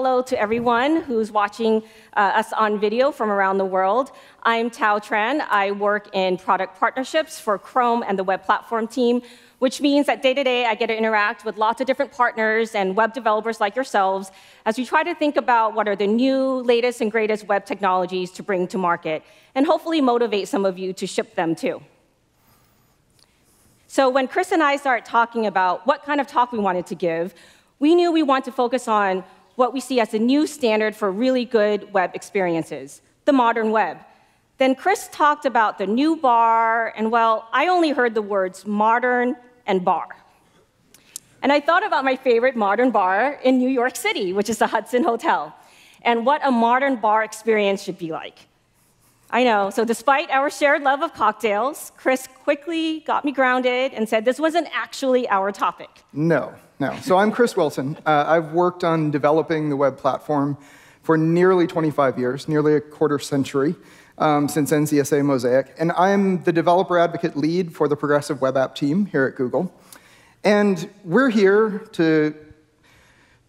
hello to everyone who's watching us on video from around the world. I'm Thao Tran. I work in product partnerships for Chrome and the web platform team, which means that day-to-day I get to interact with lots of different partners and web developers like yourselves as we try to think about what are the new, latest, and greatest web technologies to bring to market, and hopefully motivate some of you to ship them too. So when Chris and I started talking about what kind of talk we wanted to give, we knew we wanted to focus on what we see as the new standard for really good web experiences, the modern web. Then Chris talked about the new bar, and well, I only heard the words modern and bar. And I thought about my favorite modern bar in New York City, which is the Hudson Hotel, and what a modern bar experience should be like. I know, so despite our shared love of cocktails, Chris quickly got me grounded and said this wasn't actually our topic. No. So I'm Chris Wilson. I've worked on developing the web platform for nearly 25 years, nearly a quarter century. Since NCSA Mosaic, and I'm the developer advocate lead for the Progressive Web App team here at Google. And we're here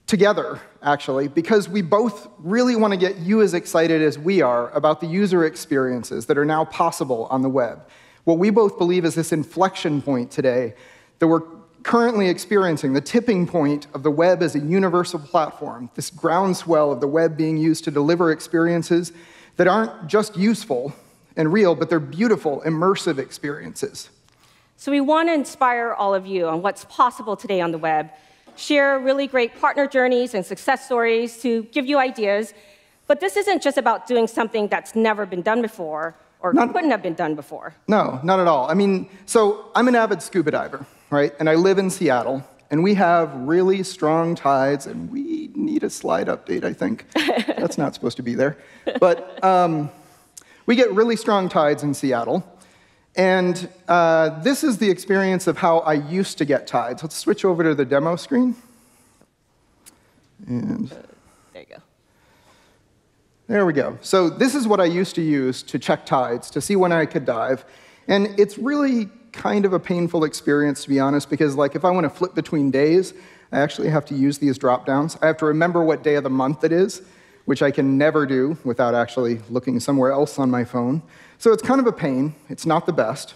together, actually, because we both really want to get you as excited as we are about the user experiences that are now possible on the web. What we both believe is this inflection point today that we're currently experiencing, the tipping point of the web as a universal platform, this groundswell of the web being used to deliver experiences that aren't just useful and real, but they're beautiful, immersive experiences. So we want to inspire all of you on what's possible today on the web, share really great partner journeys and success stories to give you ideas. But this isn't just about doing something that's never been done before or couldn't have been done before. No, not at all. I mean, so I'm an avid scuba diver, right? And I live in Seattle, and we have really strong tides, and we need a slide update, I think. That's not supposed to be there. But we get really strong tides in Seattle. And this is the experience of how I used to get tides. Let's switch over to the demo screen. And there you go. There we go. So this is what I used to use to check tides, to see when I could dive. And it's really kind of a painful experience, to be honest, because like if I want to flip between days, I actually have to use these drop-downs. I have to remember what day of the month it is, which I can never do without actually looking somewhere else on my phone. So it's kind of a pain. It's not the best.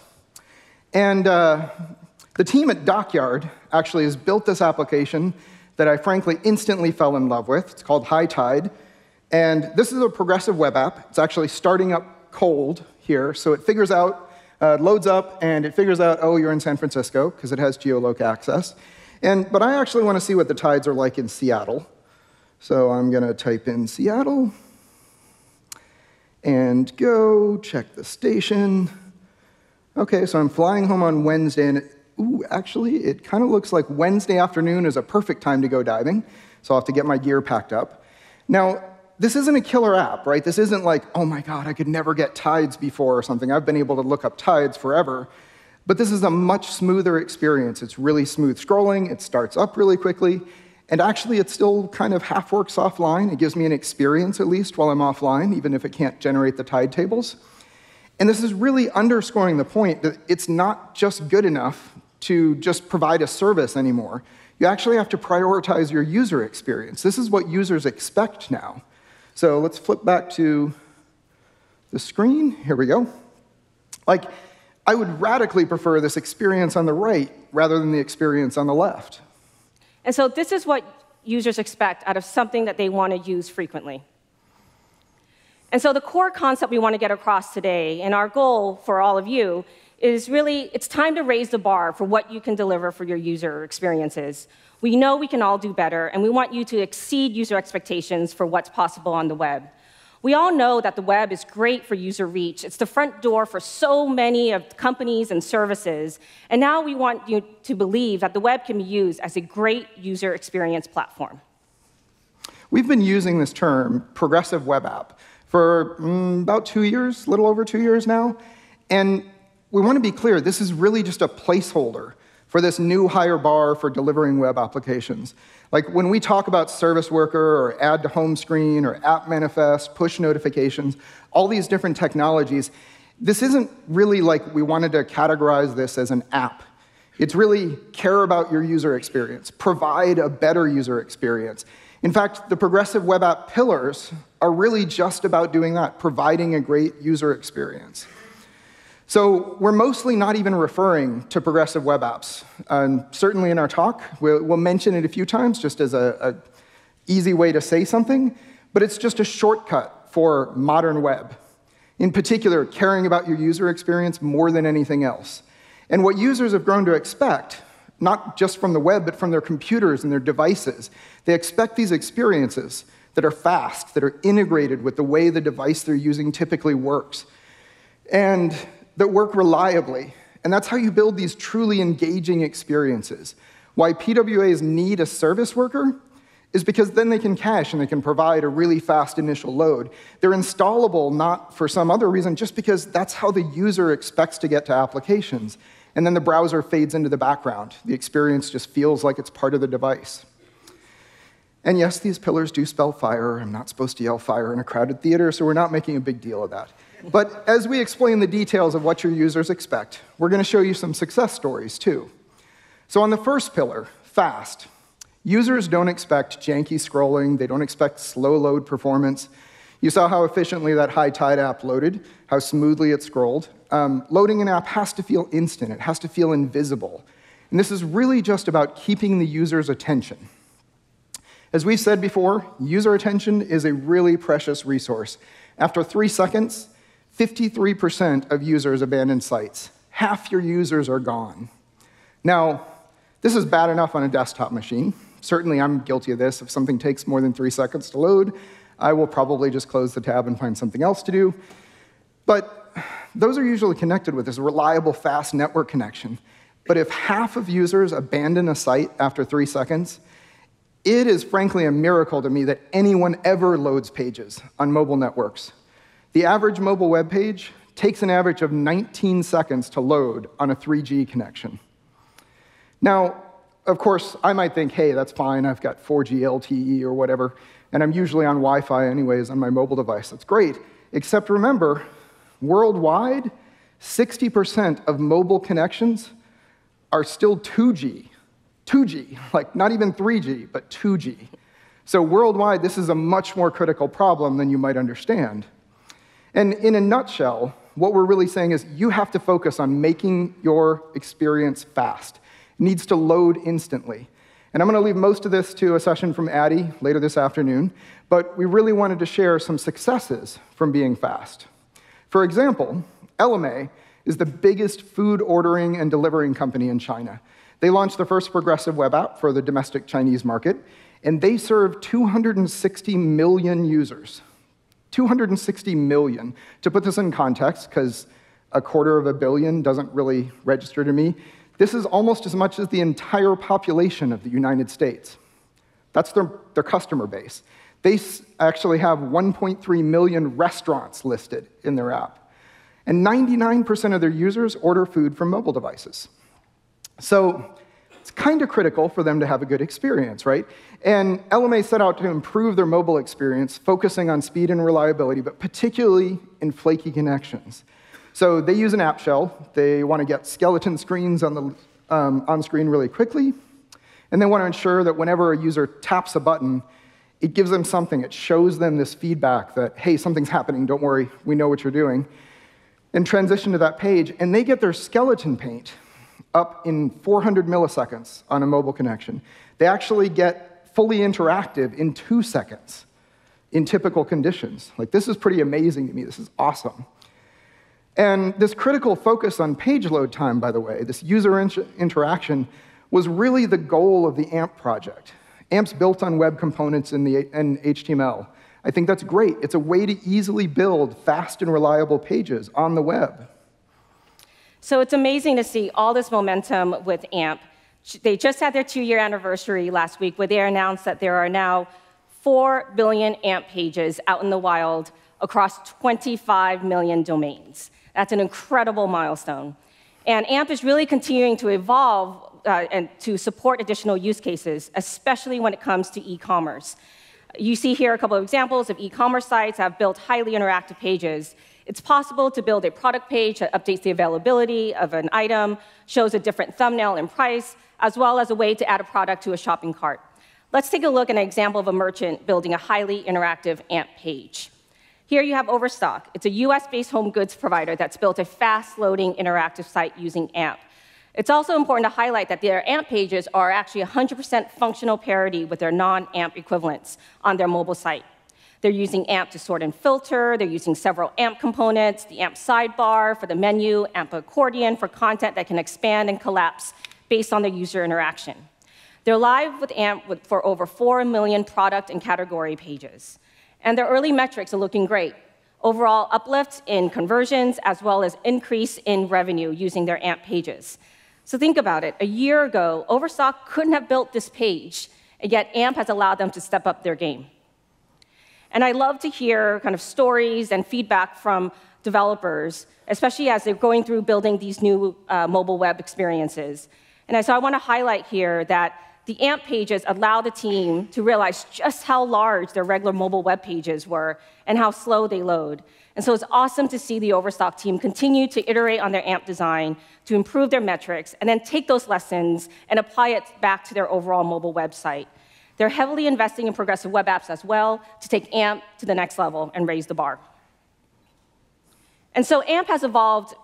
And the team at Dockyard actually has built this application that I frankly instantly fell in love with. It's called High Tide. And this is a progressive web app. It's actually starting up cold here. So it figures out, loads up, and it figures out, oh, you're in San Francisco, because it has geoloc access. But I actually want to see what the tides are like in Seattle. So I'm going to type in Seattle and go check the station. OK, so I'm flying home on Wednesday. And ooh, actually, it kind of looks like Wednesday afternoon is a perfect time to go diving. So I'll have to get my gear packed up. Now, this isn't a killer app, right? This isn't like, oh, my God, I could never get tides before or something. I've been able to look up tides forever. But this is a much smoother experience. It's really smooth scrolling. It starts up really quickly. And actually, it still kind of half works offline. It gives me an experience, at least, while I'm offline, even if it can't generate the tide tables. And this is really underscoring the point that it's not just good enough to just provide a service anymore. You actually have to prioritize your user experience. This is what users expect now. So let's flip back to the screen. Here we go. Like, I would radically prefer this experience on the right rather than the experience on the left. And so this is what users expect out of something that they want to use frequently. And so the core concept we want to get across today, and our goal for all of you, is really it's time to raise the bar for what you can deliver for your user experiences. We know we can all do better, and we want you to exceed user expectations for what's possible on the web. We all know that the web is great for user reach. It's the front door for so many of companies and services. And now we want you to believe that the web can be used as a great user experience platform. We've been using this term, progressive web app, for about 2 years, a little over 2 years now. And we want to be clear, this is really just a placeholder for this new higher bar for delivering web applications. Like when we talk about Service Worker or Add to Home Screen or App Manifest, push notifications, all these different technologies, this isn't really like we wanted to categorize this as an app. It's really care about your user experience, provide a better user experience. In fact, the Progressive Web App pillars are really just about doing that, providing a great user experience. So we're mostly not even referring to Progressive Web Apps. Certainly in our talk, we'll mention it a few times just as an easy way to say something, but it's just a shortcut for modern web. In particular, caring about your user experience more than anything else. And what users have grown to expect, not just from the web, but from their computers and their devices, they expect these experiences that are fast, that are integrated with the way the device they're using typically works, and that work reliably. And that's how you build these truly engaging experiences. Why PWAs need a service worker is because then they can cache and they can provide a really fast initial load. They're installable not for some other reason, just because that's how the user expects to get to applications. And then the browser fades into the background. The experience just feels like it's part of the device. And yes, these pillars do spell fire. I'm not supposed to yell fire in a crowded theater, so we're not making a big deal of that. But as we explain the details of what your users expect, we're going to show you some success stories, too. So on the first pillar, fast. Users don't expect janky scrolling. They don't expect slow load performance. You saw how efficiently that High Tide app loaded, how smoothly it scrolled. Loading an app has to feel instant. It has to feel invisible. And this is really just about keeping the user's attention. As we've said before, user attention is a really precious resource. After 3 seconds, 53% of users abandon sites. Half your users are gone. Now, this is bad enough on a desktop machine. Certainly, I'm guilty of this. If something takes more than 3 seconds to load, I will probably just close the tab and find something else to do. But those are usually connected with this reliable, fast network connection. But if half of users abandon a site after 3 seconds, it is frankly a miracle to me that anyone ever loads pages on mobile networks. The average mobile web page takes an average of 19 seconds to load on a 3G connection. Now, of course, I might think, hey, that's fine. I've got 4G LTE or whatever, and I'm usually on Wi-Fi anyways on my mobile device. That's great. Except remember, worldwide, 60% of mobile connections are still 2G. 2G, like not even 3G, but 2G. So worldwide, this is a much more critical problem than you might understand. And in a nutshell, what we're really saying is you have to focus on making your experience fast. It needs to load instantly. And I'm going to leave most of this to a session from Addie later this afternoon, but we really wanted to share some successes from being fast. For example, Eleme is the biggest food ordering and delivering company in China. They launched the first progressive web app for the domestic Chinese market, and they serve 260 million users. 260 million. To put this in context, because 250 million doesn't really register to me, this is almost as much as the entire population of the United States. That's their customer base. They actually have 1.3 million restaurants listed in their app. And 99% of their users order food from mobile devices. So it's kind of critical for them to have a good experience, right? And Eleme set out to improve their mobile experience, focusing on speed and reliability, but particularly in flaky connections. So they use an app shell. They want to get skeleton screens on the on-screen really quickly. And they want to ensure that whenever a user taps a button, it gives them something. It shows them this feedback that, hey, something's happening. Don't worry. We know what you're doing. And transition to that page. And they get their skeleton paint up in 400 milliseconds on a mobile connection. They actually get fully interactive in 2 seconds in typical conditions. Like, this is pretty amazing to me. This is awesome. And this critical focus on page load time, by the way, this user interaction, was really the goal of the AMP project. AMP's built on web components and HTML. I think that's great. It's a way to easily build fast and reliable pages on the web. So it's amazing to see all this momentum with AMP. They just had their 2-year anniversary last week, where they announced that there are now 4 billion AMP pages out in the wild across 25 million domains. That's an incredible milestone. And AMP is really continuing to evolve and to support additional use cases, especially when it comes to e-commerce. You see here a couple of examples of e-commerce sites that have built highly interactive pages. It's possible to build a product page that updates the availability of an item, shows a different thumbnail and price, as well as a way to add a product to a shopping cart. Let's take a look at an example of a merchant building a highly interactive AMP page. Here you have Overstock. It's a US-based home goods provider that's built a fast-loading interactive site using AMP. It's also important to highlight that their AMP pages are actually 100% functional parity with their non-AMP equivalents on their mobile site. They're using AMP to sort and filter. They're using several AMP components, the AMP sidebar for the menu, AMP accordion for content that can expand and collapse based on the user interaction. They're live with AMP for over 4 million product and category pages. And their early metrics are looking great. Overall uplift in conversions as well as increase in revenue using their AMP pages. So think about it. A year ago, Overstock couldn't have built this page, and yet AMP has allowed them to step up their game. And I love to hear kind of stories and feedback from developers, especially as they're going through building these new mobile web experiences. And so I want to highlight here that the AMP pages allow the team to realize just how large their regular mobile web pages were and how slow they load. And so it's awesome to see the Overstock team continue to iterate on their AMP design to improve their metrics and then take those lessons and apply it back to their overall mobile website. They're heavily investing in progressive web apps as well to take AMP to the next level and raise the bar. And so AMP has evolved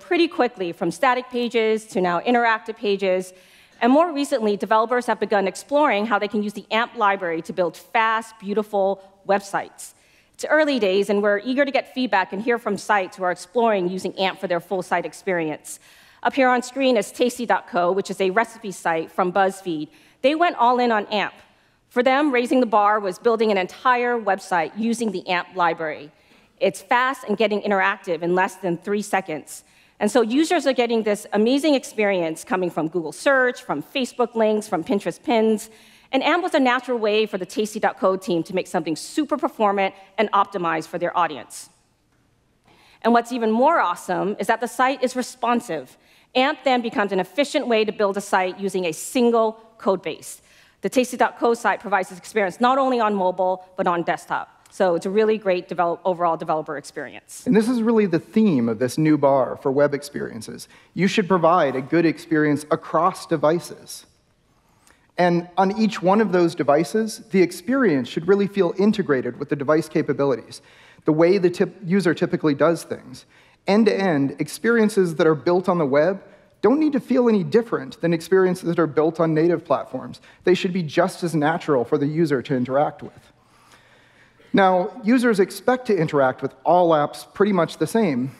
pretty quickly from static pages to now interactive pages. And more recently, developers have begun exploring how they can use the AMP library to build fast, beautiful websites. It's early days, and we're eager to get feedback and hear from sites who are exploring using AMP for their full site experience. Up here on screen is Tasty.co, which is a recipe site from BuzzFeed. They went all in on AMP. For them, raising the bar was building an entire website using the AMP library. It's fast and getting interactive in less than 3 seconds. And so users are getting this amazing experience coming from Google search, from Facebook links, from Pinterest pins. And AMP was a natural way for the Tasty.co team to make something super performant and optimized for their audience. And what's even more awesome is that the site is responsive. AMP then becomes an efficient way to build a site using a single code base. The Tasty.co site provides this experience not only on mobile, but on desktop. So it's a really great overall developer experience. And this is really the theme of this new bar for web experiences. You should provide a good experience across devices. And on each one of those devices, the experience should really feel integrated with the device capabilities, the way the user typically does things. End-to-end, experiences that are built on the web don't need to feel any different than experiences that are built on native platforms. They should be just as natural for the user to interact with. Now, users expect to interact with all apps pretty much the same,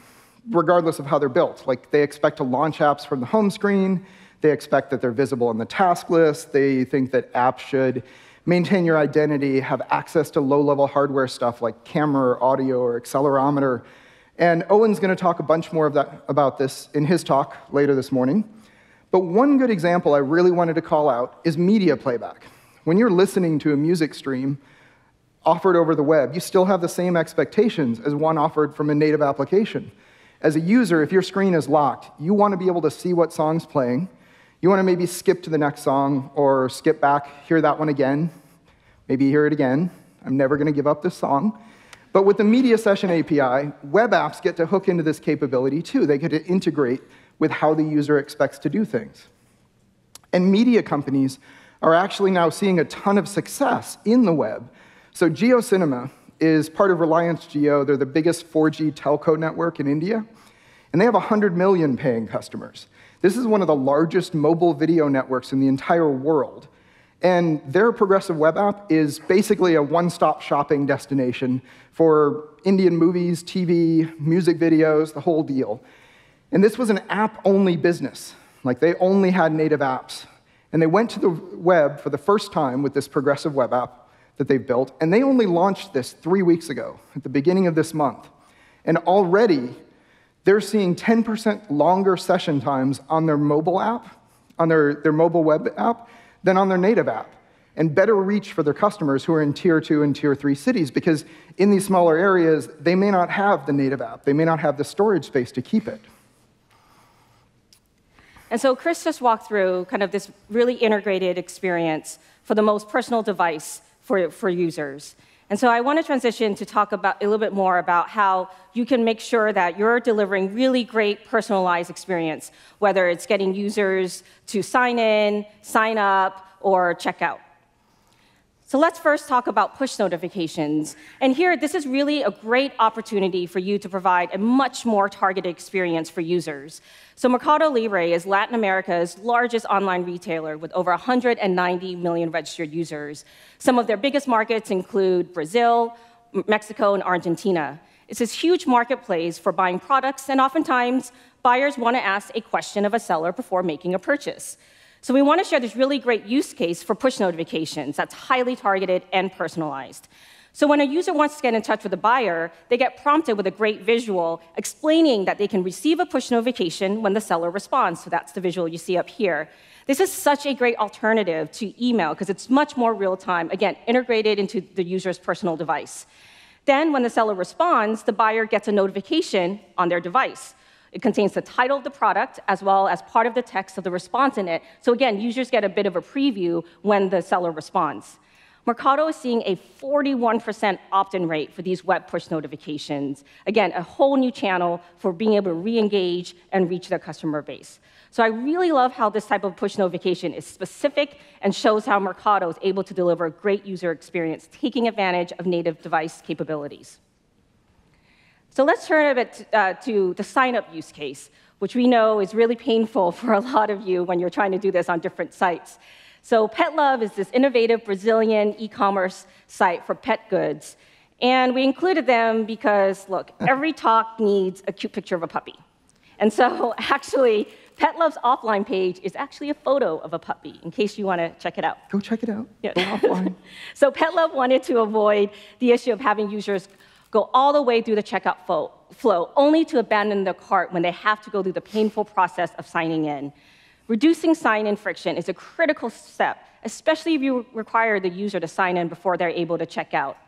regardless of how they're built. Like, they expect to launch apps from the home screen. They expect that they're visible on the task list. They think that apps should maintain your identity, have access to low-level hardware stuff like camera, or audio, or accelerometer. And Owen's going to talk a bunch more about this in his talk later this morning. But one good example I really wanted to call out is media playback. When you're listening to a music stream offered over the web, you still have the same expectations as one offered from a native application. As a user, if your screen is locked, you want to be able to see what song's playing. You want to maybe skip to the next song or skip back, hear that one again, maybe hear it again. I'm never going to give up this song. But with the Media Session API, web apps get to hook into this capability too. They get to integrate with how the user expects to do things. And media companies are actually now seeing a ton of success in the web. So Jio Cinema is part of Reliance Jio. They're the biggest 4G telco network in India. And they have 100 million paying customers. This is one of the largest mobile video networks in the entire world. And their progressive web app is basically a one-stop shopping destination for Indian movies, TV, music videos, the whole deal. And this was an app-only business. Like, they only had native apps. And they went to the web for the first time with this progressive web app that they've built, and they only launched this 3 weeks ago, at the beginning of this month. And already, they're seeing 10% longer session times on their mobile app, on their mobile web app, than on their native app, and better reach for their customers who are in Tier 2 and Tier 3 cities, because in these smaller areas, they may not have the native app. They may not have the storage space to keep it. And so Chris just walked through kind of this really integrated experience for the most personal device for users. And so I want to transition to talk about a little bit more about how you can make sure that you're delivering really great personalized experience, whether it's getting users to sign in, sign up, or check out. So let's first talk about push notifications. And here, this is really a great opportunity for you to provide a much more targeted experience for users. So Mercado Libre is Latin America's largest online retailer with over 190 million registered users. Some of their biggest markets include Brazil, Mexico, and Argentina. It's this huge marketplace for buying products, and oftentimes, buyers want to ask a question of a seller before making a purchase. So we want to share this really great use case for push notifications that's highly targeted and personalized. So when a user wants to get in touch with a buyer, they get prompted with a great visual explaining that they can receive a push notification when the seller responds. So that's the visual you see up here. This is such a great alternative to email because it's much more real-time, again, integrated into the user's personal device. Then when the seller responds, the buyer gets a notification on their device. It contains the title of the product as well as part of the text of the response in it. So again, users get a bit of a preview when the seller responds. Mercado is seeing a 41% opt-in rate for these web push notifications. Again, a whole new channel for being able to re-engage and reach their customer base. So I really love how this type of push notification is specific and shows how Mercado is able to deliver a great user experience, taking advantage of native device capabilities. So let's turn a bit to the sign-up use case, which we know is really painful for a lot of you when you're trying to do this on different sites. So PetLove is this innovative Brazilian e-commerce site for pet goods. And we included them because, look, every talk needs a cute picture of a puppy. And so actually, PetLove's offline page is actually a photo of a puppy, in case you want to check it out. Go check it out. Yeah. Go offline. So PetLove wanted to avoid the issue of having users go all the way through the checkout flow, only to abandon their cart when they have to go through the painful process of signing in. Reducing sign-in friction is a critical step, especially if you require the user to sign in before they're able to check out.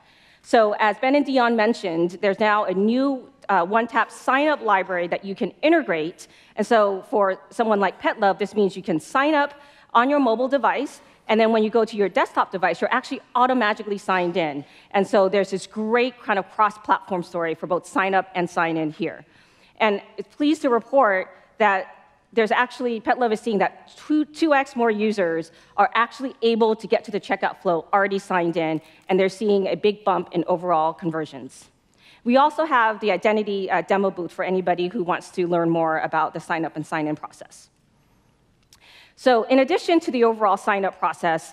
So as Ben and Dion mentioned, there's now a new one-tap sign-up library that you can integrate. And so for someone like PetLove, this means you can sign up on your mobile device, and then when you go to your desktop device, you're actually automatically signed in. And so there's this great kind of cross-platform story for both sign-up and sign-in here. And it's pleased to report that there's actually, PetLove is seeing that 2x more users are actually able to get to the checkout flow already signed in, and they're seeing a big bump in overall conversions. We also have the identity demo booth for anybody who wants to learn more about the sign-up and sign-in process. So in addition to the overall sign-up process,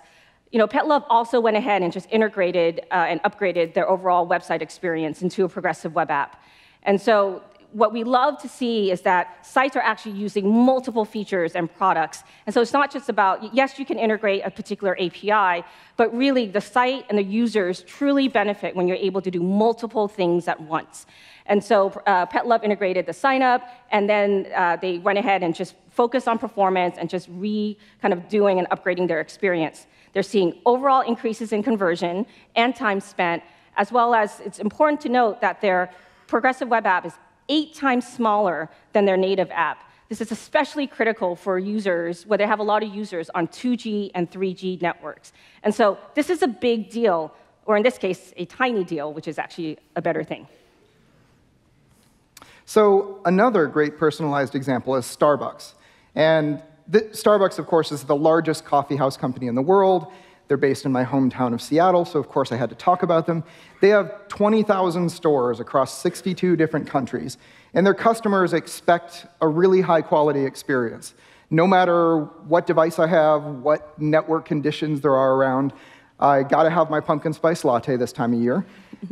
PetLove also went ahead and just integrated and upgraded their overall website experience into a progressive web app. And so what we love to see is that sites are actually using multiple features and products. And so it's not just about, yes, you can integrate a particular API, but really the site and the users truly benefit when you're able to do multiple things at once. And so PetLove integrated the sign-up, and then they went ahead and just focused on performance and just kind of doing and upgrading their experience. They're seeing overall increases in conversion and time spent, as well as it's important to note that their progressive web app is 8 times smaller than their native app. This is especially critical for users where they have a lot of users on 2G and 3G networks. And so this is a big deal, or in this case, a tiny deal, which is actually a better thing. So another great personalized example is Starbucks. And Starbucks, of course, is the largest coffee house company in the world. They're based in my hometown of Seattle, so of course I had to talk about them. They have 20,000 stores across 62 different countries, and their customers expect a really high-quality experience. No matter what device I have, what network conditions there are around, I gotta have my pumpkin spice latte this time of year.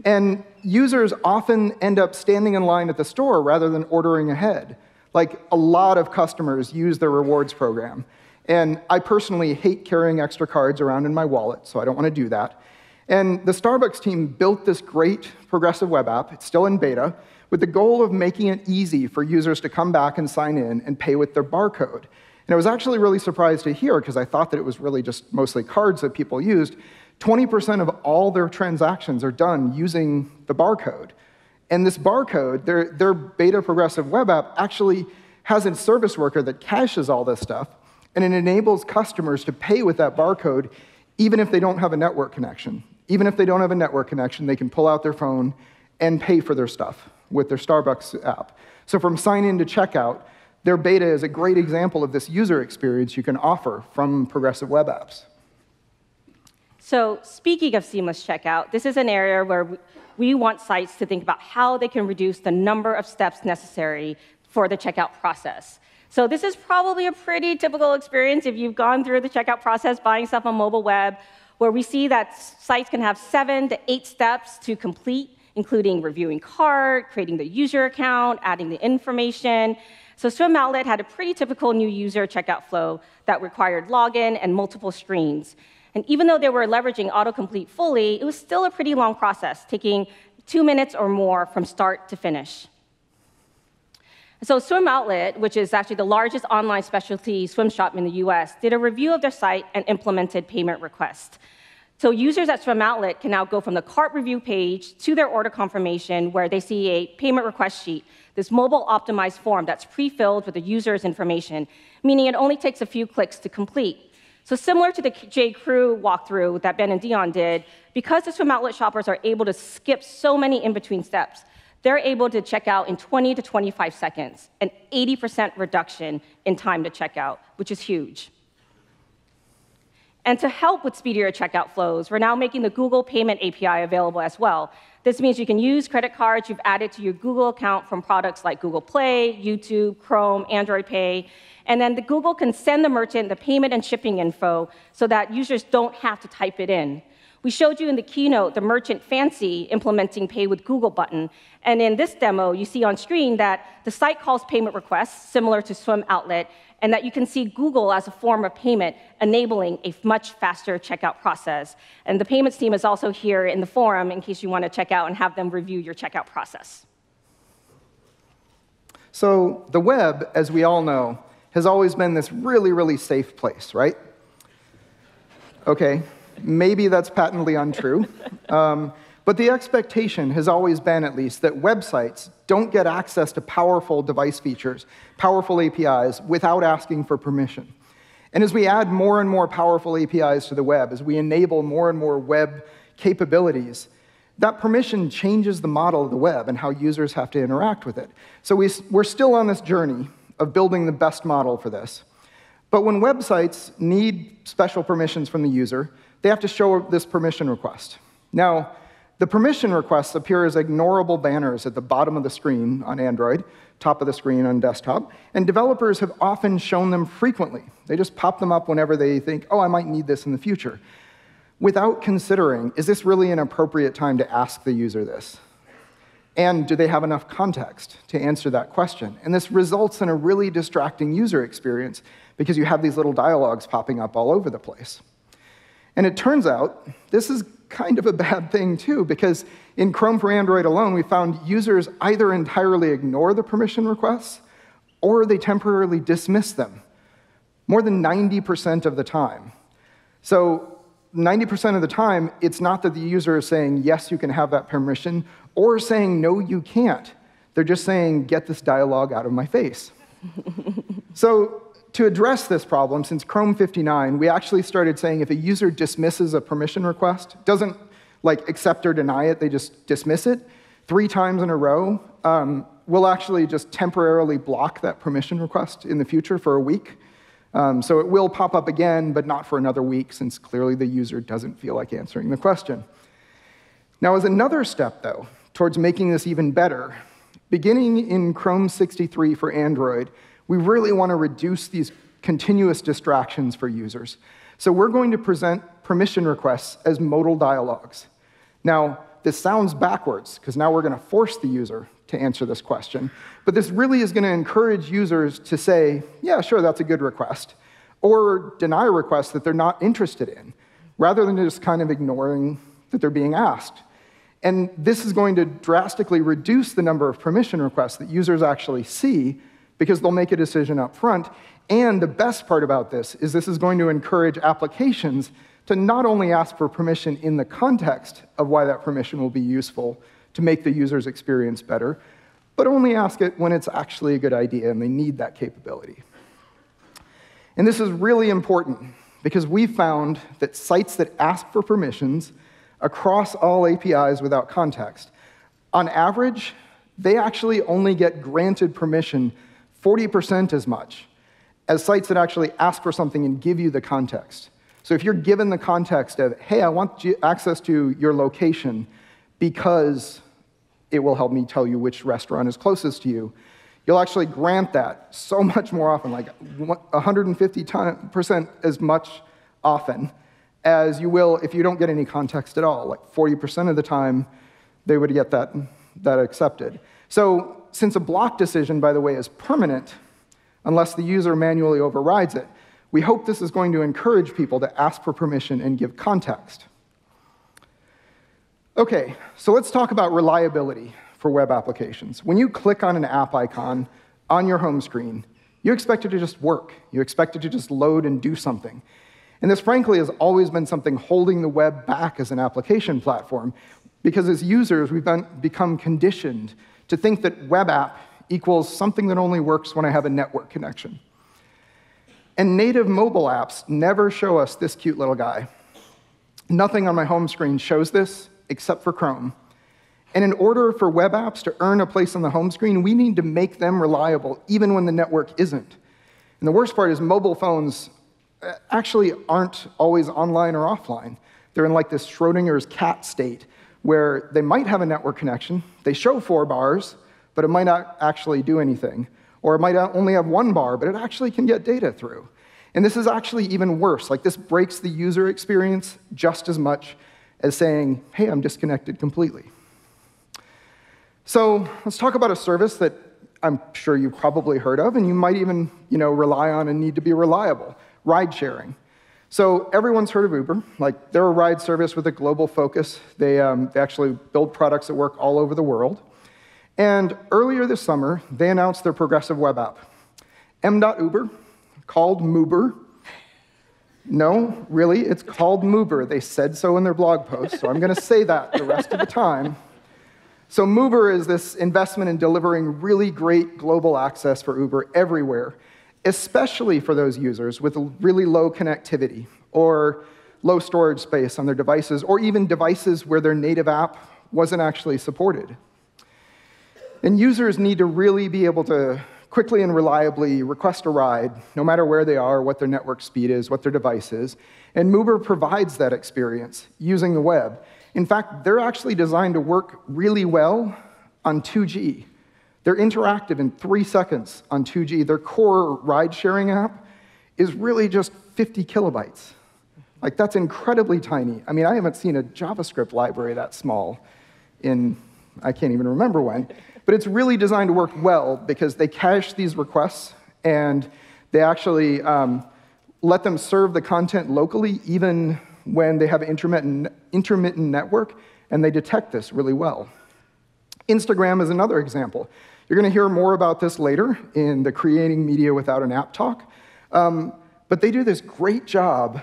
And users often end up standing in line at the store rather than ordering ahead. Like, a lot of customers use their rewards program. And I personally hate carrying extra cards around in my wallet, so I don't want to do that. And the Starbucks team built this great progressive web app, it's still in beta, with the goal of making it easy for users to come back and sign in and pay with their barcode. And I was actually really surprised to hear, because I thought that it was really just mostly cards that people used, 20% of all their transactions are done using the barcode. And this barcode, their beta progressive web app, actually has a service worker that caches all this stuff, and it enables customers to pay with that barcode even if they don't have a network connection. Even if they don't have a network connection, they can pull out their phone and pay for their stuff with their Starbucks app. So from sign-in to checkout, their beta is a great example of this user experience you can offer from progressive web apps. So speaking of seamless checkout, this is an area where we want sites to think about how they can reduce the number of steps necessary for the checkout process. So this is probably a pretty typical experience if you've gone through the checkout process buying stuff on mobile web, where we see that sites can have 7 to 8 steps to complete, including reviewing cart, creating the user account, adding the information. So Swim Outlet had a pretty typical new user checkout flow that required login and multiple screens. And even though they were leveraging autocomplete fully, it was still a pretty long process, taking 2 minutes or more from start to finish. So Swim Outlet, which is actually the largest online specialty swim shop in the US, did a review of their site and implemented payment requests. So users at Swim Outlet can now go from the cart review page to their order confirmation, where they see a payment request sheet, this mobile-optimized form that's pre-filled with the user's information, meaning it only takes a few clicks to complete. So similar to the J. Crew walkthrough that Ben and Dion did, because the Swim Outlet shoppers are able to skip so many in-between steps, they're able to check out in 20 to 25 seconds, an 80% reduction in time to check out, which is huge. And to help with speedier checkout flows, we're now making the Google Payment API available as well. This means you can use credit cards you've added to your Google account from products like Google Play, YouTube, Chrome, Android Pay. And then the Google can send the merchant the payment and shipping info so that users don't have to type it in. We showed you in the keynote the merchant Fancy implementing Pay with Google button. And in this demo, you see on screen that the site calls payment requests, similar to Swim Outlet, and that you can see Google as a form of payment, enabling a much faster checkout process. And the payments team is also here in the forum in case you want to check out and have them review your checkout process. So the web, as we all know, has always been this really, really safe place, right? OK, maybe that's patently untrue. But the expectation has always been, at least, that websites don't get access to powerful device features, powerful APIs, without asking for permission. And as we add more and more powerful APIs to the web, as we enable more and more web capabilities, that permission changes the model of the web and how users have to interact with it. So we're still on this journey of building the best model for this. But when websites need special permissions from the user, they have to show this permission request. Now, the permission requests appear as ignorable banners at the bottom of the screen on Android, top of the screen on desktop, and developers have often shown them frequently. They just pop them up whenever they think, oh, I might need this in the future, without considering, is this really an appropriate time to ask the user this? And do they have enough context to answer that question? And this results in a really distracting user experience, because you have these little dialogues popping up all over the place. And it turns out, this is kind of a bad thing, too, because in Chrome for Android alone, we found users either entirely ignore the permission requests or they temporarily dismiss them, more than 90% of the time. So 90% of the time, it's not that the user is saying, yes, you can have that permission, or saying, no, you can't. They're just saying, get this dialogue out of my face. So to address this problem, since Chrome 59, we actually started saying if a user dismisses a permission request, doesn't accept or deny it, they just dismiss it 3 times in a row, we'll actually just temporarily block that permission request in the future for a week. So it will pop up again, but not for another week, since clearly the user doesn't feel like answering the question. Now, as another step, though, towards making this even better, beginning in Chrome 63 for Android, we really want to reduce these continuous distractions for users. So we're going to present permission requests as modal dialogues. Now, this sounds backwards, because now we're going to force the user to answer this question. But this really is going to encourage users to say, yeah, sure, that's a good request, or deny requests that they're not interested in, rather than just kind of ignoring that they're being asked. And this is going to drastically reduce the number of permission requests that users actually see, because they'll make a decision up front. And the best part about this is going to encourage applications to not only ask for permission in the context of why that permission will be useful to make the user's experience better, but only ask it when it's actually a good idea and they need that capability. And this is really important, because we found that sites that ask for permissions across all APIs without context, on average, they actually only get granted permission 40% as much as sites that actually ask for something and give you the context. So if you're given the context of, hey, I want access to your location because it will help me tell you which restaurant is closest to you, you'll actually grant that so much more often, like 150% as much often as you will if you don't get any context at all. Like 40% of the time, they would get that accepted. So since a block decision, by the way, is permanent, unless the user manually overrides it, we hope this is going to encourage people to ask for permission and give context. OK, so let's talk about reliability for web applications. When you click on an app icon on your home screen, you expect it to just work. You expect it to just load and do something. And this, frankly, has always been something holding the web back as an application platform, because as users, we've become conditioned to think that web app equals something that only works when I have a network connection. And native mobile apps never show us this cute little guy. Nothing on my home screen shows this, except for Chrome. And in order for web apps to earn a place on the home screen, we need to make them reliable, even when the network isn't. And the worst part is mobile phones actually aren't always online or offline. They're in like this Schrodinger's cat state, where they might have a network connection, they show 4 bars, but it might not actually do anything. Or it might only have 1 bar, but it actually can get data through. And this is actually even worse. Like, this breaks the user experience just as much as saying, hey, I'm disconnected completely. So let's talk about a service that I'm sure you've probably heard of, and you might even rely on and need to be reliable, ride sharing. So everyone's heard of Uber. Like, they're a ride service with a global focus. They actually build products that work all over the world. And earlier this summer, they announced their Progressive Web App. M.Uber, called Moober. No, really, it's called Moober. They said so in their blog post, so I'm going to say that the rest of the time. So Moober is this investment in delivering really great global access for Uber everywhere, especially for those users with really low connectivity or low storage space on their devices, or even devices where their native app wasn't actually supported. And users need to really be able to quickly and reliably request a ride, no matter where they are, what their network speed is, what their device is. And Moober provides that experience using the web. In fact, they're actually designed to work really well on 2G. They're interactive in 3 seconds on 2G. Their core ride-sharing app is really just 50 kilobytes. Like, that's incredibly tiny. I mean, I haven't seen a JavaScript library that small in, I can't even remember when. But it's really designed to work well because they cache these requests, and they actually let them serve the content locally even when they have an intermittent network, and they detect this really well. Instagram is another example. You're going to hear more about this later in the Creating Media Without an App talk. But they do this great job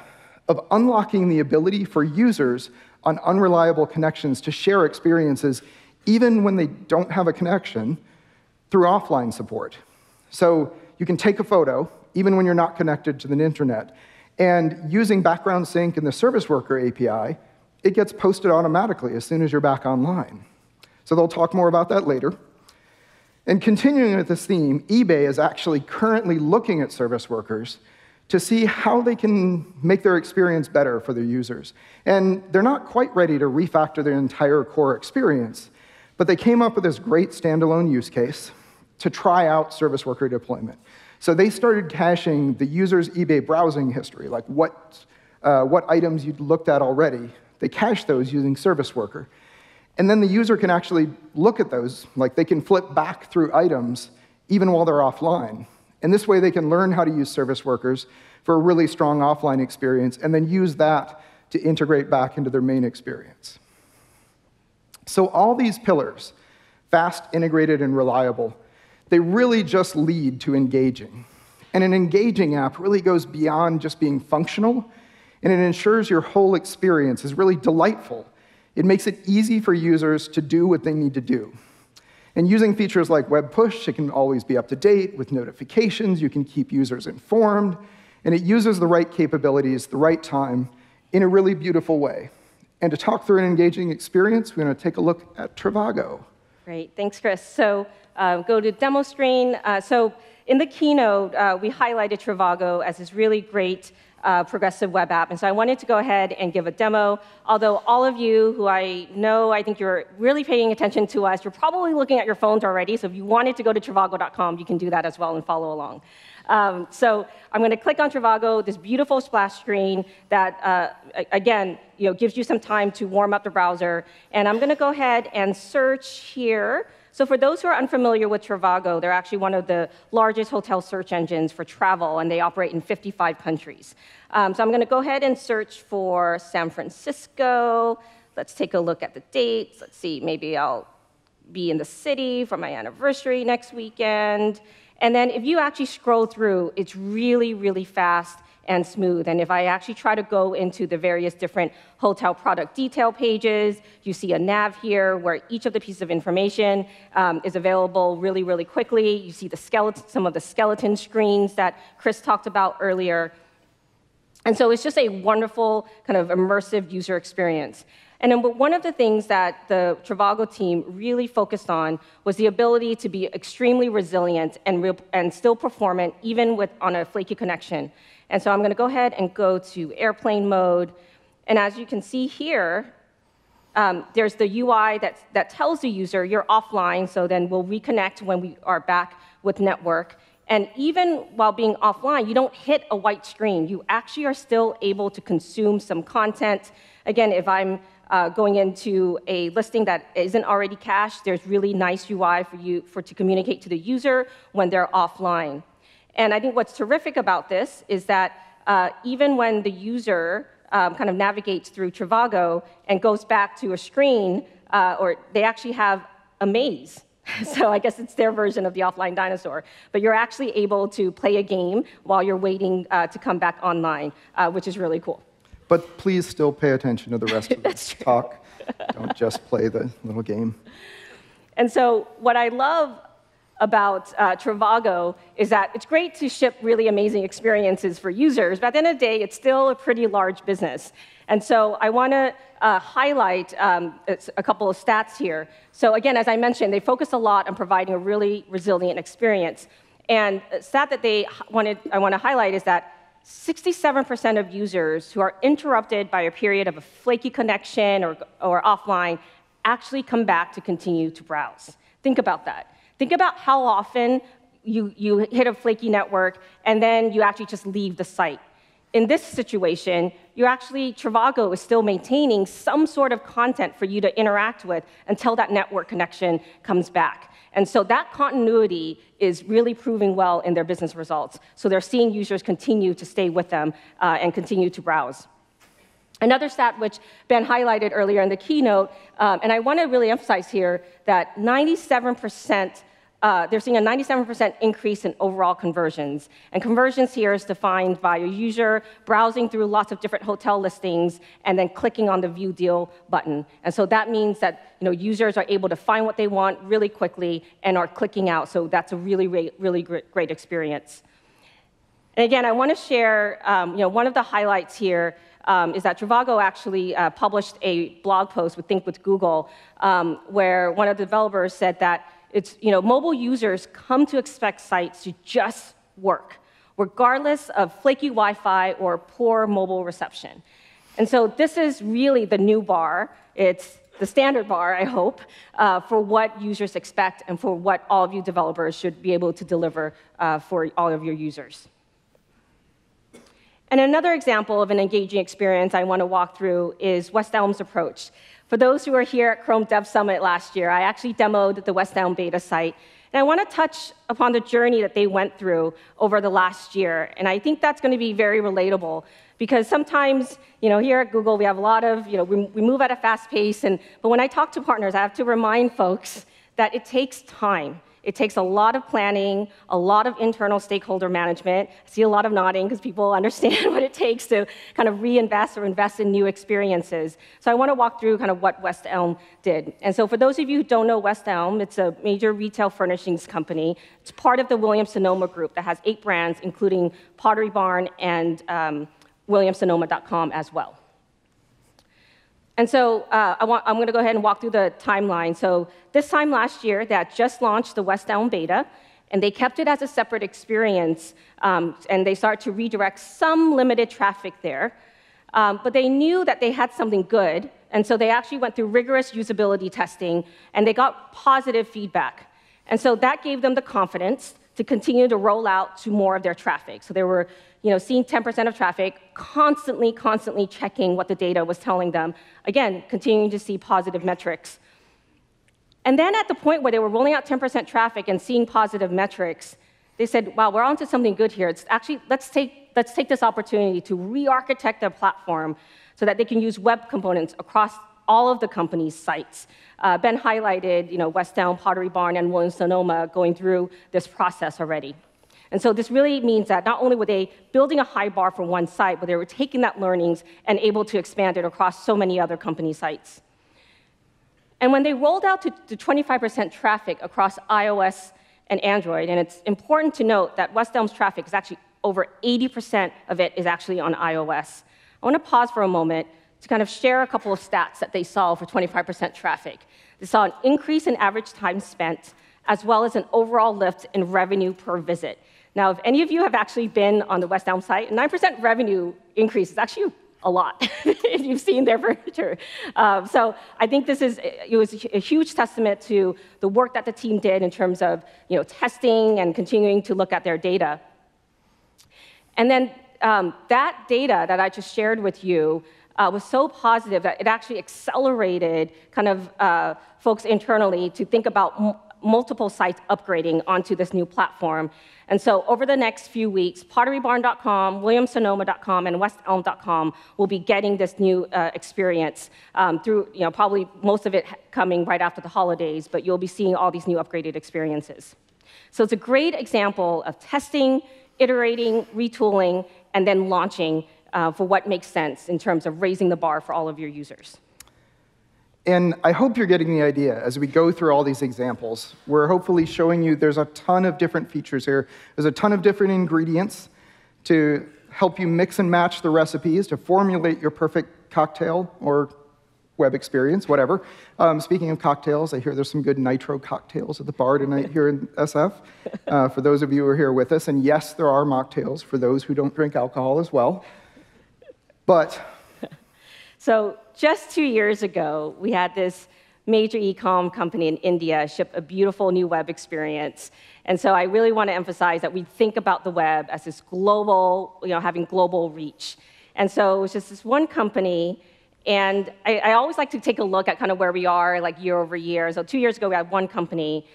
of unlocking the ability for users on unreliable connections to share experiences even when they don't have a connection, through offline support. So you can take a photo, even when you're not connected to the internet. And using background sync and the Service Worker API, it gets posted automatically as soon as you're back online. So they'll talk more about that later. And continuing with this theme, eBay is actually currently looking at service workers to see how they can make their experience better for their users. And they're not quite ready to refactor their entire core experience, but they came up with this great standalone use case to try out service worker deployment. So they started caching the user's eBay browsing history, like what items you'd looked at already. They cache those using service worker. And then the user can actually look at those. Like, they can flip back through items even while they're offline. And this way, they can learn how to use service workers for a really strong offline experience, and then use that to integrate back into their main experience. So all these pillars, fast, integrated, and reliable, they really just lead to engaging. And an engaging app really goes beyond just being functional, and it ensures your whole experience is really delightful. It makes it easy for users to do what they need to do. And using features like Web Push, it can always be up to date with notifications. You can keep users informed. And it uses the right capabilities, the right time, in a really beautiful way. And to talk through an engaging experience, we're going to take a look at Trivago. Great. Thanks, Chris. So go to demo screen. So in the keynote, we highlighted Trivago as this really great progressive web app. And so I wanted to go ahead and give a demo. Although all of you who I know, I think you're really paying attention to us, you're probably looking at your phones already. So if you wanted to go to Trivago.com, you can do that as well and follow along. So I'm going to click on Trivago, this beautiful splash screen that, again, gives you some time to warm up the browser. And I'm going to go ahead and search here. So for those who are unfamiliar with Trivago, they're actually one of the largest hotel search engines for travel, and they operate in 55 countries. So I'm going to go ahead and search for San Francisco. Let's take a look at the dates. Let's see, maybe I'll be in the city for my anniversary next weekend. And then if you actually scroll through, it's really, really fast and smooth. And if I actually try to go into the various different hotel product detail pages, you see a nav here where each of the pieces of information is available really, really quickly. You see the skeleton, some of the skeleton screens that Chris talked about earlier. And so it's just a wonderful kind of immersive user experience. And then one of the things that the Trivago team really focused on was the ability to be extremely resilient and still performant, even on a flaky connection. And so I'm going to go ahead and go to airplane mode. And as you can see here, there's the UI that tells the user you're offline, so then we'll reconnect when we are back with network. And even while being offline, you don't hit a white screen. You actually are still able to consume some content. Again, if I'm going into a listing that isn't already cached, there's really nice UI for you to communicate to the user when they're offline. And I think what's terrific about this is that even when the user kind of navigates through Trivago and goes back to a screen, or they actually have a maze. So I guess it's their version of the offline dinosaur. But you're actually able to play a game while you're waiting to come back online, which is really cool. But please still pay attention to the rest of this talk. Don't just play the little game. And so what I love about Trivago is that it's great to ship really amazing experiences for users, but at the end of the day, it's still a pretty large business. And so I want to highlight a couple of stats here. So again, as I mentioned, they focus a lot on providing a really resilient experience. And a stat that I want to highlight is that 67% of users who are interrupted by a period of a flaky connection or offline actually come back to continue to browse. Think about that. Think about how often you hit a flaky network, and then you actually just leave the site. In this situation, Trivago is still maintaining some sort of content for you to interact with until that network connection comes back. And so that continuity is really proving well in their business results. So they're seeing users continue to stay with them and continue to browse. Another stat which Ben highlighted earlier in the keynote, and I want to really emphasize here that 97%, they're seeing a 97% increase in overall conversions. And conversions here is defined by a user browsing through lots of different hotel listings and then clicking on the View Deal button. And so that means that users are able to find what they want really quickly and are clicking out. So that's a really, really great experience. And again, I want to share one of the highlights here is that Trivago actually published a blog post with Think with Google where one of the developers said that mobile users come to expect sites to just work, regardless of flaky Wi-Fi or poor mobile reception. And so this is really the new bar. It's the standard bar, I hope, for what users expect and for what all of you developers should be able to deliver for all of your users. And another example of an engaging experience I want to walk through is West Elm's approach. For those who were here at Chrome Dev Summit last year, I actually demoed the West Elm beta site. And I want to touch upon the journey that they went through over the last year. And I think that's going to be very relatable, because sometimes, here at Google, we have a lot of, we move at a fast pace. But when I talk to partners, I have to remind folks that it takes time. It takes a lot of planning, a lot of internal stakeholder management. I see a lot of nodding because people understand what it takes to kind of reinvest or invest in new experiences. So I want to walk through kind of what West Elm did. And so for those of you who don't know West Elm, it's a major retail furnishings company. It's part of the Williams-Sonoma group that has 8 brands, including Pottery Barn and Williams-Sonoma.com as well. And so I'm going to go ahead and walk through the timeline. So this time last year, they had just launched the West Elm beta. And they kept it as a separate experience, and they started to redirect some limited traffic there. But they knew that they had something good, and so they actually went through rigorous usability testing, and they got positive feedback. And so that gave them the confidence to continue to roll out to more of their traffic. So they were seeing 10% of traffic, constantly checking what the data was telling them. Again, continuing to see positive metrics. And then at the point where they were rolling out 10% traffic and seeing positive metrics, they said, wow, we're onto something good here. It's actually, let's take this opportunity to re-architect their platform so that they can use web components across all of the company's sites. Ben highlighted West Elm, Pottery Barn, and Williams-Sonoma going through this process already. And so this really means that not only were they building a high bar for one site, but they were taking that learnings and able to expand it across so many other company sites. And when they rolled out to 25% traffic across iOS and Android, and it's important to note that West Elm's traffic is actually over 80% of it is actually on iOS. I want to pause for a moment to kind of share a couple of stats that they saw for 25% traffic. They saw an increase in average time spent, as well as an overall lift in revenue per visit. Now, if any of you have actually been on the West Elm site, 9% revenue increase is actually a lot if you've seen their furniture. So I think this is, it was a huge testament to the work that the team did in terms of testing and continuing to look at their data. And then that data that I just shared with you was so positive that it actually accelerated kind of folks internally to think about multiple sites upgrading onto this new platform. And so over the next few weeks, PotteryBarn.com, WilliamsSonoma.com, and WestElm.com will be getting this new experience through, probably most of it coming right after the holidays, but you'll be seeing all these new upgraded experiences. So it's a great example of testing, iterating, retooling, and then launching for what makes sense in terms of raising the bar for all of your users. And I hope you're getting the idea as we go through all these examples. We're hopefully showing you there's a ton of different features here. There's a ton of different ingredients to help you mix and match the recipes to formulate your perfect cocktail or web experience, whatever. Speaking of cocktails, I hear there's some good nitro cocktails at the bar tonight here in SF, for those of you who are here with us. And yes, there are mocktails for those who don't drink alcohol as well. But so just 2 years ago, we had this major e-com company in India ship a beautiful new web experience. And so I really want to emphasize that we think about the web as this global, having global reach. And so it was just this one company. And I always like to take a look at kind of where we are, like year over year. So 2 years ago, we had one company.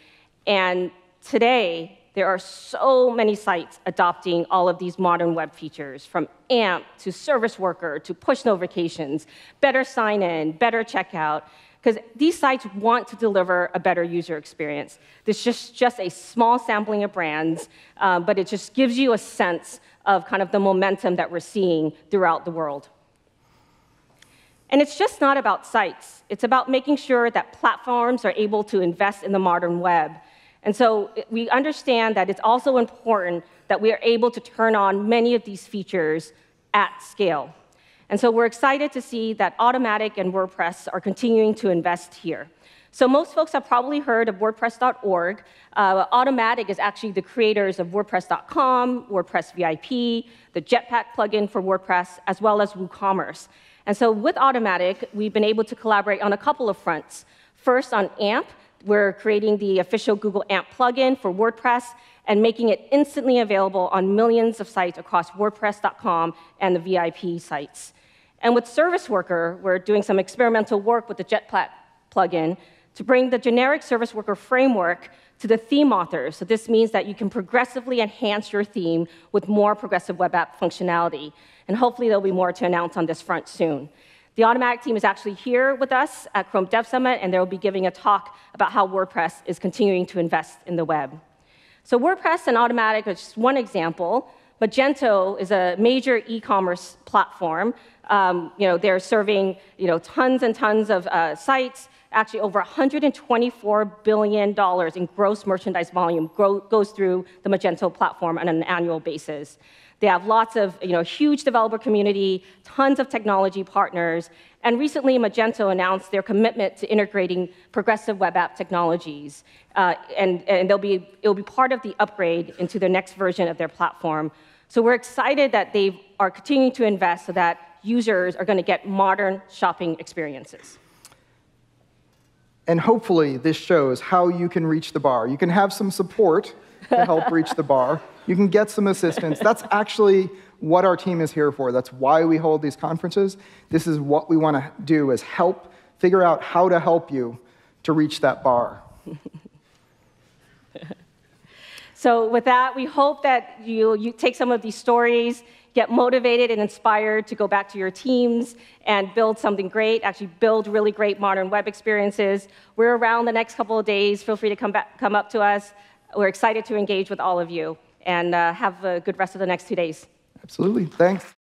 And today, there are so many sites adopting all of these modern web features, from AMP to Service Worker to push notifications, better sign-in, better checkout, because these sites want to deliver a better user experience. This is just a small sampling of brands, but it just gives you a sense of kind of the momentum that we're seeing throughout the world. And it's just not about sites. It's about making sure that platforms are able to invest in the modern web. And so we understand that it's also important that we are able to turn on many of these features at scale. And so we're excited to see that Automattic and WordPress are continuing to invest here. So most folks have probably heard of WordPress.org. Automattic is actually the creators of WordPress.com, WordPress VIP, the Jetpack plugin for WordPress, as well as WooCommerce. And so with Automattic, we've been able to collaborate on a couple of fronts. First, on AMP. We're creating the official Google AMP plugin for WordPress and making it instantly available on millions of sites across WordPress.com and the VIP sites. And with Service Worker, we're doing some experimental work with the Jetpack plugin to bring the generic Service Worker framework to the theme authors. So this means that you can progressively enhance your theme with more progressive web app functionality. And hopefully there'll be more to announce on this front soon. The Automattic team is actually here with us at Chrome Dev Summit, and they'll be giving a talk about how WordPress is continuing to invest in the web. So WordPress and Automattic are just one example. Magento is a major e-commerce platform. They're serving tons and tons of sites. Actually, over $124 billion in gross merchandise volume goes through the Magento platform on an annual basis. They have lots of, huge developer community, tons of technology partners, and recently Magento announced their commitment to integrating Progressive Web App technologies, and it'll be part of the upgrade into the next version of their platform. So we're excited that they are continuing to invest so that users are going to get modern shopping experiences. And hopefully this shows how you can reach the bar. You can have some support to help reach the bar. You can get some assistance. That's actually what our team is here for. That's why we hold these conferences. This is what we want to do, is help figure out how to help you to reach that bar. So with that, we hope that you take some of these stories, get motivated and inspired to go back to your teams and build something great, actually build really great modern web experiences. We're around the next couple of days. Feel free to come up to us. We're excited to engage with all of you, and have a good rest of the next 2 days. Absolutely. Thanks.